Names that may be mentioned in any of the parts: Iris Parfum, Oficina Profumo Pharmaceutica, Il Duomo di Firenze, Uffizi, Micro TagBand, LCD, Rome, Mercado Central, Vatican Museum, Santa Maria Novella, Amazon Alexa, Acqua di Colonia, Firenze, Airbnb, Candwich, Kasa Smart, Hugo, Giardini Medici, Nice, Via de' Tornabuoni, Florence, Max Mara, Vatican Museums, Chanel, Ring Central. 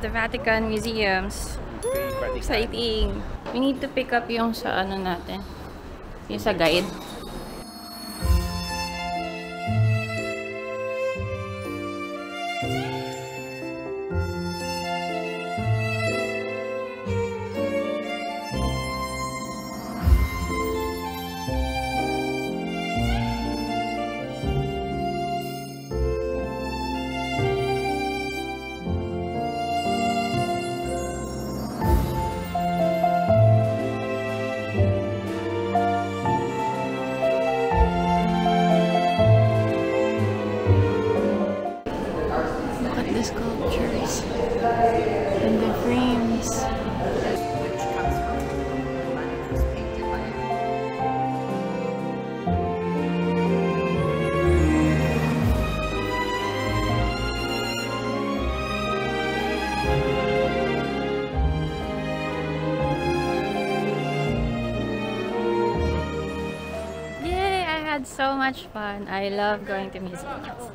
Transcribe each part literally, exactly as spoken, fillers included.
the Vatican Museums. Mm, exciting. We need to pick up yung sa ano natin. Yung sa guide. So much fun. I love going to museums.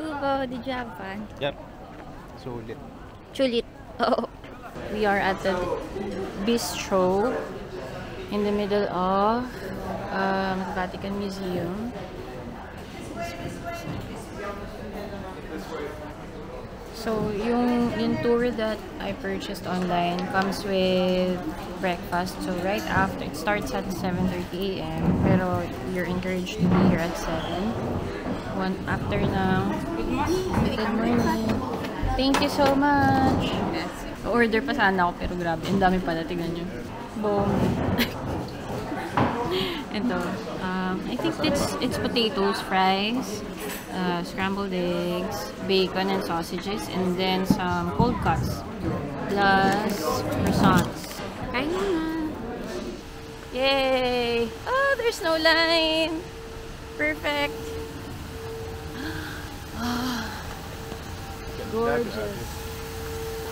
Hugo, did you have fun? Yep. Sulit. Sulit. Oh. We are at the bistro in the middle of um, the Vatican Museum. So, yung, yung tour that I purchased online comes with breakfast. So, right after, it starts at seven thirty a m Pero, you're encouraged to be here at seven. One after na. Good morning. Thank you so much. Order pa sana ako, pero grabe. Ang dami pala. Tignan nyo. Boom. Ito. Um, I think it's, it's potatoes, fries. Uh, scrambled eggs, bacon and sausages, and then some cold cuts plus croissants. Kain na. Yay! Oh, there's no line. Perfect. Oh, gorgeous.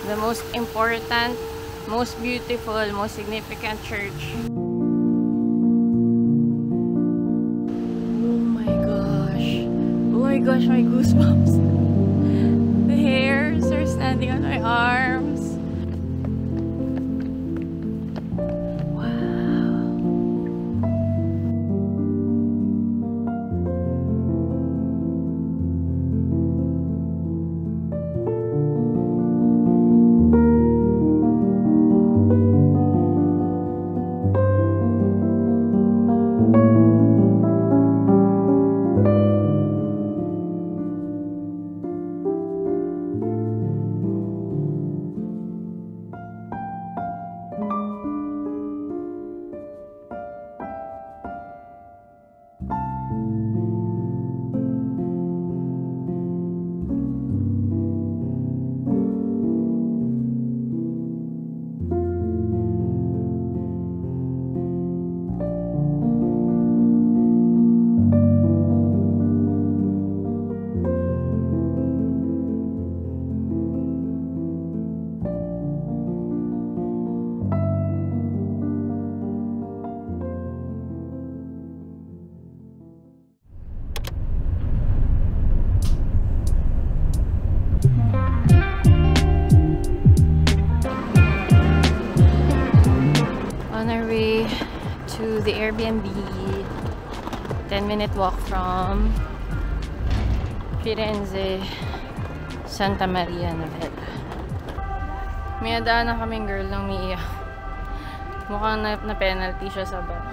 The most important, most beautiful, most significant church. Gosh, my goosebumps. The hairs are standing on my arms. The Airbnb, ten minute walk from Firenze, Santa Maria Novella. May adaan na kaming girl ng umiiyak. Mukhang na, na penalty siya sa bag.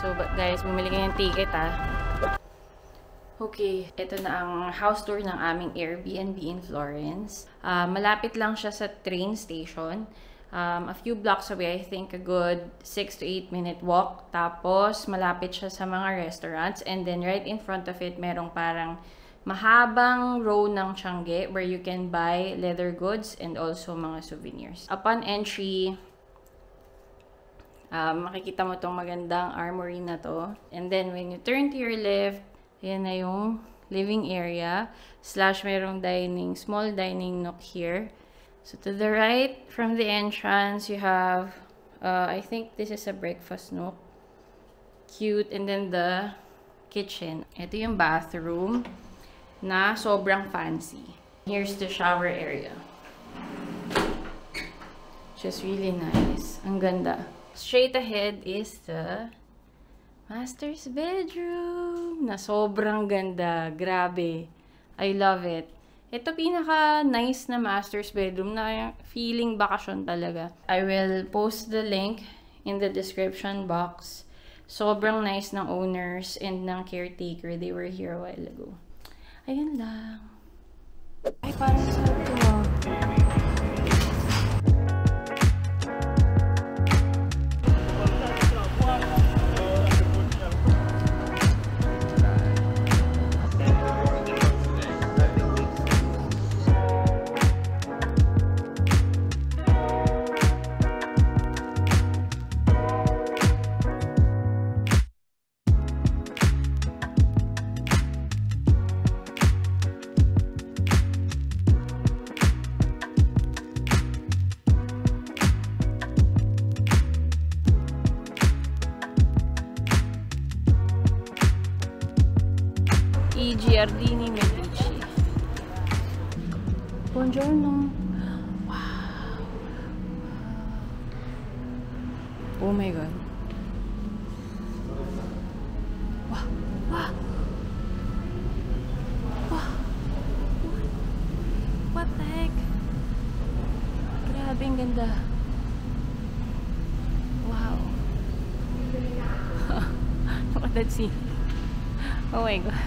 So but guys, bumili kayo ng ticket ah. Okay, ito na ang house tour ng aming Airbnb in Florence. Uh, malapit lang siya sa train station. Um, a few blocks away, I think a good six to eight minute walk. Tapos, malapit siya sa mga restaurants. And then, right in front of it, merong parang mahabang row ng tiangge where you can buy leather goods and also mga souvenirs. Upon entry, um, makikita mo tong magandang armory na to. And then, when you turn to your left, ayan na yung living area. Slash, merong dining, small dining nook here. So to the right from the entrance, you have, uh, I think this is a breakfast nook. Cute. And then the kitchen. Ito yung bathroom na sobrang fancy. Here's the shower area. Just really nice. Ang ganda. Straight ahead is the master's bedroom na sobrang ganda. Grabe. I love it. Ito pinaka-nice na master's bedroom na feeling bakasyon talaga. I will post the link in the description box. Sobrang nice ng owners and ng caretaker. They were here a while ago. Ayun lang. Ay, parang sa ito. Giardini Medici. Buongiorno. Wow. Oh my god. Wow. Wow. Wow. What the heck? Grabe, ang ganda. Wow. Let's see. Oh my god.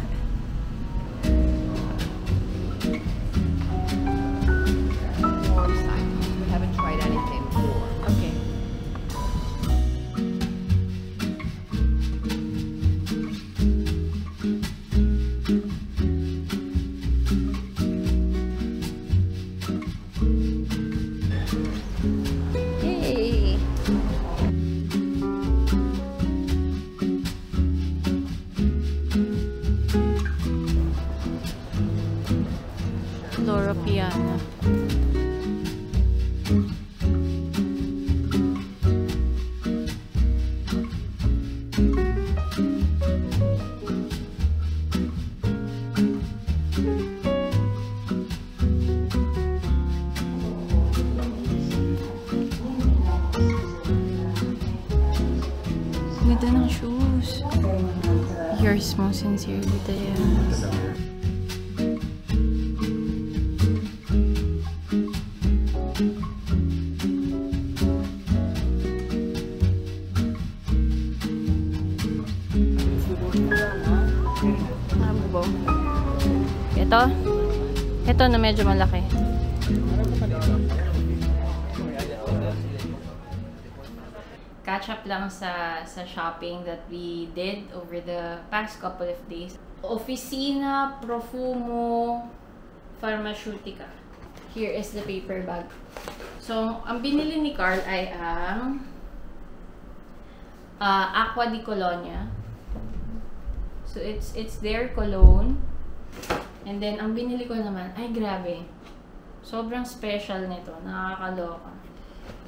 Yours most sincerely, Diana. Parang bubaw. Ito? Ito na medyo malaki. Catch up lang sa, sa shopping that we did over the past couple of days. Oficina Profumo Pharmaceutica. Here is the paper bag. So, ang binili ni Carl ay ang uh, Acqua di Colonia. So, it's, it's their cologne. And then, ang binili ko naman, ay grabe, sobrang special nito, nakakaloka,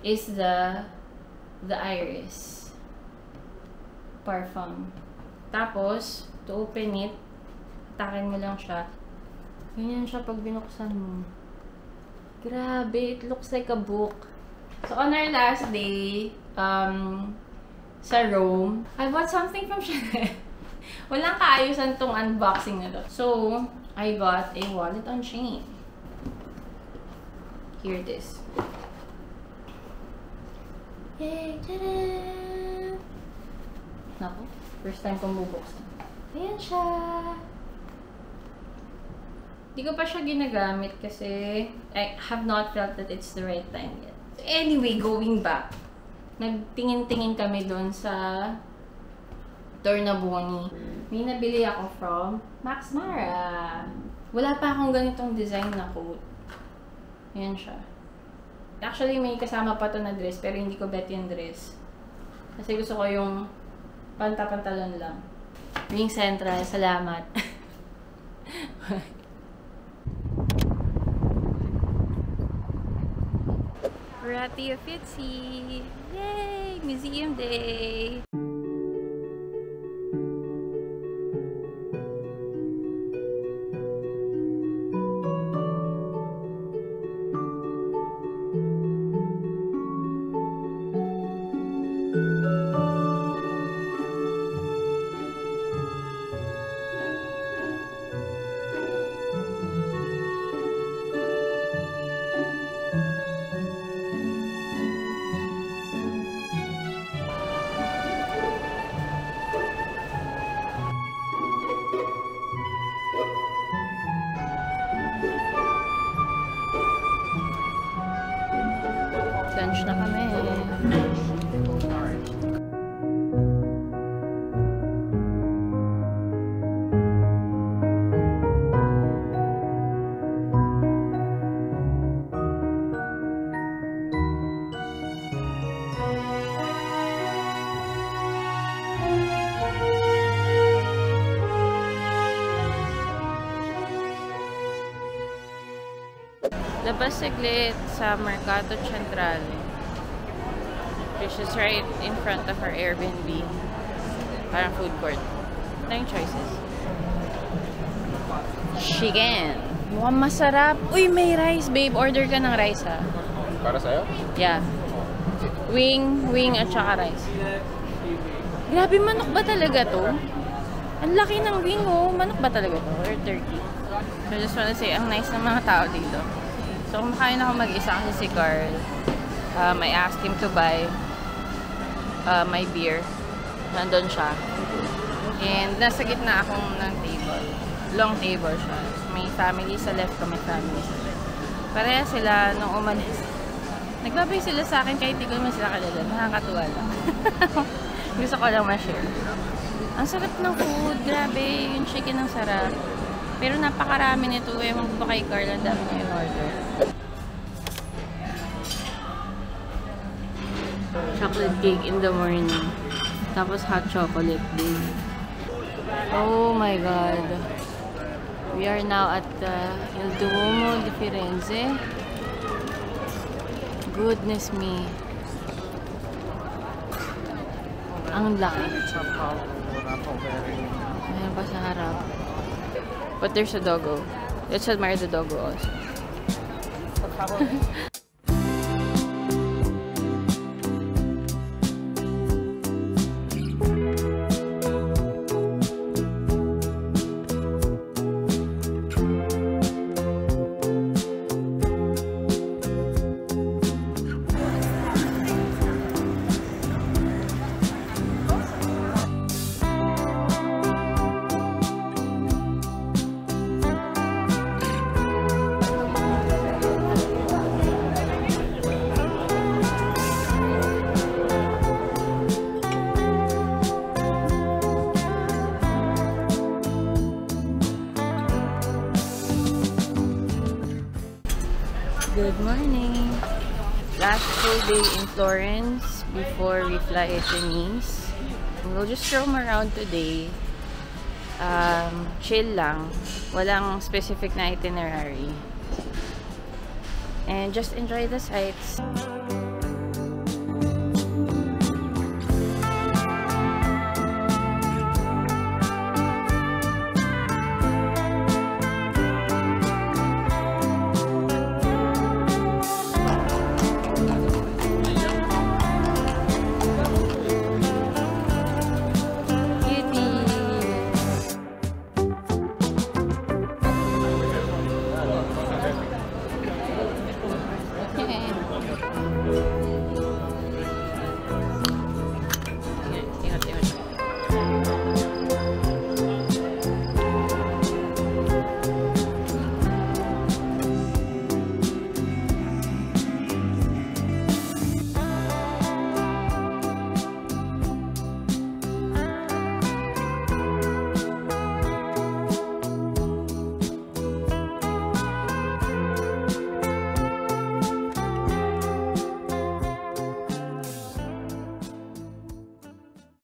is the the Iris Parfum. Tapos, to open it, atakin mo lang siya. Ganyan siya pag binuksan mo. Grabe, it looks like a book. So, on our last day, um, sa Rome, I bought something from Chanel. Walang kaayusan tong unboxing na to. So, I got a wallet on chain. Here it is. Yay! Ta-da! Naku, first time kong bubuksan. Ayan siya! Hindi ko pa siya ginagamit kasi I have not felt that it's the right time yet. So anyway, going back, nagtingin-tingin kami doon sa Tornabuoni. May nabili ako from Max Mara. Wala pa akong ganitong design na coat. Ayan siya. Actually, may kasama pa to na dress, pero hindi ko bet yung dress. Kasi gusto ko yung panta-pantalon lang. Ring Central, salamat. We're at the Uffizi! Yay! Museum Day! Labas saglit sa Mercado Central, which is right in front of our Airbnb. Parang food court. Nine choices. Chicken. Mukhang masarap. Uy, may rice, babe. Order ka ng rice, ha? Para sa'yo? Yeah. Wing, wing at saka rice. Grabe, manok ba talaga to? Ang laki ng wing, oh. Manok ba talaga to? Or turkey? So, I just wanna say, ang nice ng mga tao dito. So, kumakain ako mag-isa kasi si Carl. Um, I asked him to buy uh, my beer. Nandun siya. And nasa gitna akong ng table. Long table siya. May family sa left ko, may family sa right. Pareha sila nung umalis. Nagbabay sila sa akin kahit di ko naman sila kalala. Nakakatuwa lang. Gusto ko lang ma-share. Ang sarap ng food. Grabe. Yung chicken ang sarap. Pero napakarami nito eh. Magbubo kay Carl. Ang dami niya yung order. Chocolate cake in the morning. Tapos hot chocolate din. Oh my God. We are now at uh, Il Duomo di Firenze. Goodness me. Ang laki. Mayroon pa sa harap. But there's a doggo. Let's admire the doggo also. Good morning! Last full day in Florence before we fly to Nice. We'll just roam around today. Um, chill lang. Walang specific na itinerary. And just enjoy the sights.